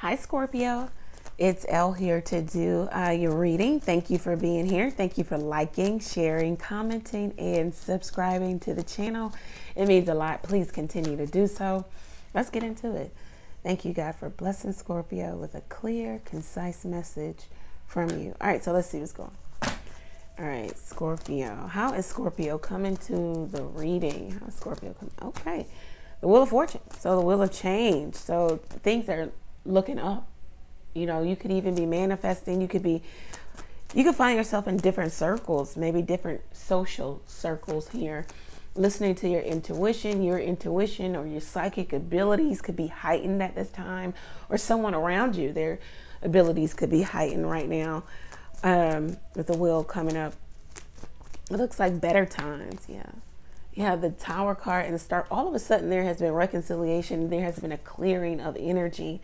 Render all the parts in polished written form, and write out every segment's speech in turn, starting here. Hi Scorpio, it's Elle here to do your reading. Thank you for being here. Thank you for liking, sharing, commenting, and subscribing to the channel. It means a lot. Please continue to do so. Let's get into it. Thank you God for blessing Scorpio with a clear, concise message from you. All right, so let's see what's going on. All right, Scorpio. How is Scorpio coming to the reading? How is Scorpio coming? Okay, the Wheel of Fortune. So the Wheel of Change. So things are looking up. You know, you could even be manifesting. You could find yourself in different circles, maybe different social circles here, listening to your intuition. Your intuition or your psychic abilities could be heightened at this time, or someone around you, their abilities could be heightened right now. With the Wheel coming up, it looks like better times. Yeah, the Tower card and the Star. All of a sudden there has been reconciliation. There has been a clearing of energy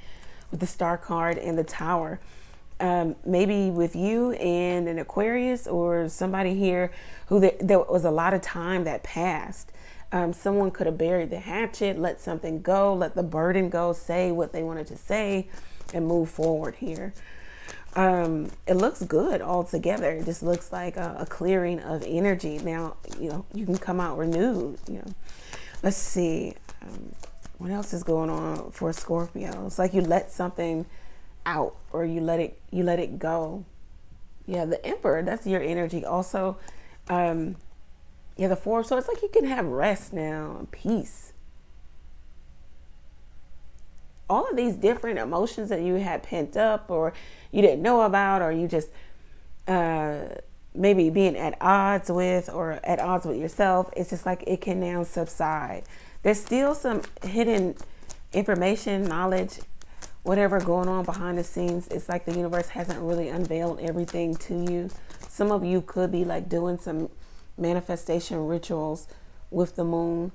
with the Star card and the Tower. Maybe with you and an Aquarius or somebody here who there was a lot of time that passed. Someone could have buried the hatchet, let something go, let the burden go, say what they wanted to say and move forward here. It looks good altogether. It just looks like a clearing of energy. Now, you know, you can come out renewed, you know. Let's see. What else is going on for Scorpio? It's like you let something out or you let it go. Yeah, the Emperor, that's your energy. Also, yeah, the Four. So it's like you can have rest now and peace. All of these different emotions that you had pent up or you didn't know about, or you just maybe being at odds with or at odds with yourself, it's just like it can now subside. There's still some hidden information, knowledge, whatever going on behind the scenes. It's like the universe hasn't really unveiled everything to you. Some of you could be like doing some manifestation rituals with the moon.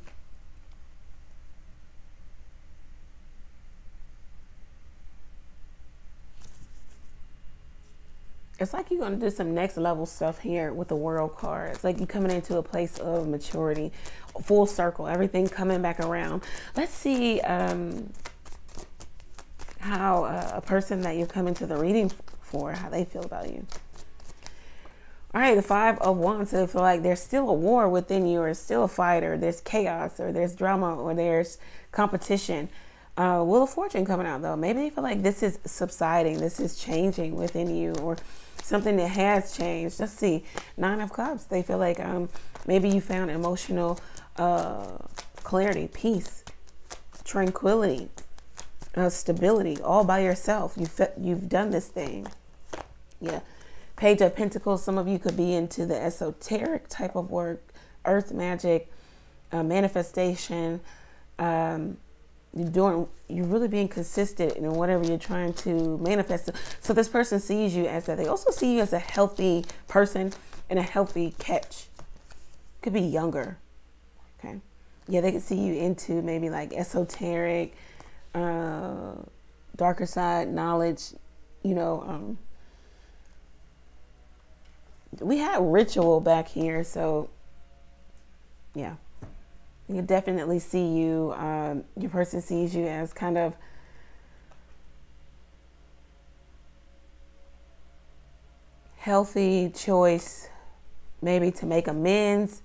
It's like you're going to do some next level stuff here with the World card. It's like you're coming into a place of maturity, full circle, everything coming back around. Let's see how a person that you're coming to the reading for, how they feel about you. All right, the Five of Wands. So they feel like there's still a war within you, or still a fight, or there's chaos, or there's drama, or there's competition. Wheel of Fortune coming out though. Maybe they feel like this is subsiding, this is changing within you, or something that has changed. Let's see, Nine of Cups. They feel like maybe you found emotional clarity, peace, tranquility, stability, all by yourself. You've done this thing. Yeah, Page of Pentacles. Some of you could be into the esoteric type of work, earth magic, manifestation. You're really being consistent in whatever you're trying to manifest. So this person sees you as that. They also see you as a healthy person and a healthy catch. Could be younger. Okay. Yeah, they could see you into maybe like esoteric, darker side knowledge. You know, we had ritual back here, so yeah. You can definitely see you, your person sees you as kind of healthy choice, maybe to make amends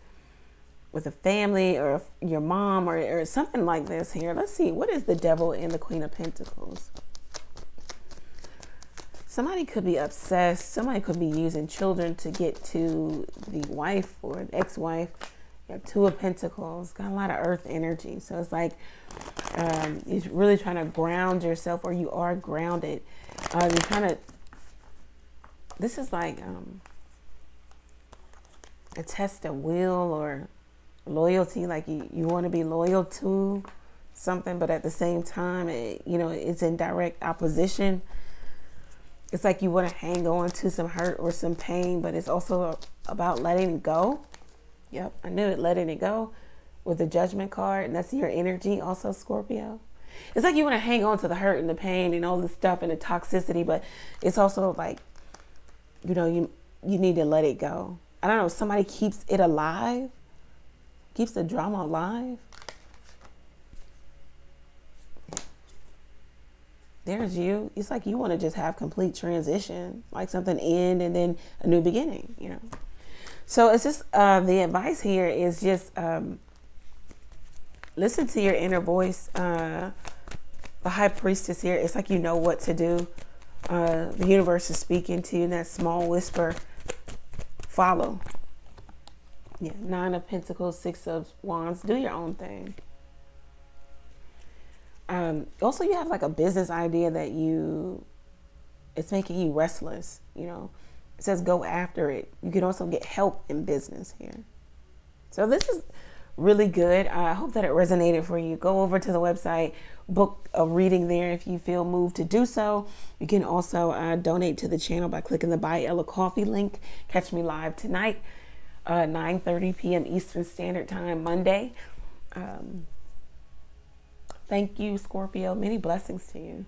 with a family or your mom or something like this here. Let's see, what is the Devil and the Queen of Pentacles? Somebody could be obsessed. Somebody could be using children to get to the wife or an ex-wife. Two of Pentacles, got a lot of earth energy. So it's like you're really trying to ground yourself, or you are grounded. You're trying to, this is like a test of will or loyalty. Like you want to be loyal to something, but at the same time, you know, it's in direct opposition. It's like you want to hang on to some hurt or some pain, but it's also about letting go. Yep, I knew it, letting it go with the Judgment card. And that's your energy also, Scorpio. It's like you want to hang on to the hurt and the pain and all this stuff and the toxicity, but it's also like, you know, you need to let it go. I don't know, somebody keeps it alive, keeps the drama alive. there's you. It's like you want to just have complete transition, like something end and then a new beginning, you know. So it's just the advice here is just listen to your inner voice. The High Priestess here, it's like you know what to do. The universe is speaking to you in that small whisper. Follow. Yeah, 9 of Pentacles, 6 of Wands. Do your own thing. Also, you have like a business idea that it's making you restless, you know. It says go after it. You can also get help in business here. So this is really good. I hope that it resonated for you. Go over to the website, book a reading there if you feel moved to do so. You can also donate to the channel by clicking the Buy Ella Coffee link. Catch me live tonight, 9:30 p.m. Eastern Standard Time, Monday. Thank you, Scorpio. Many blessings to you.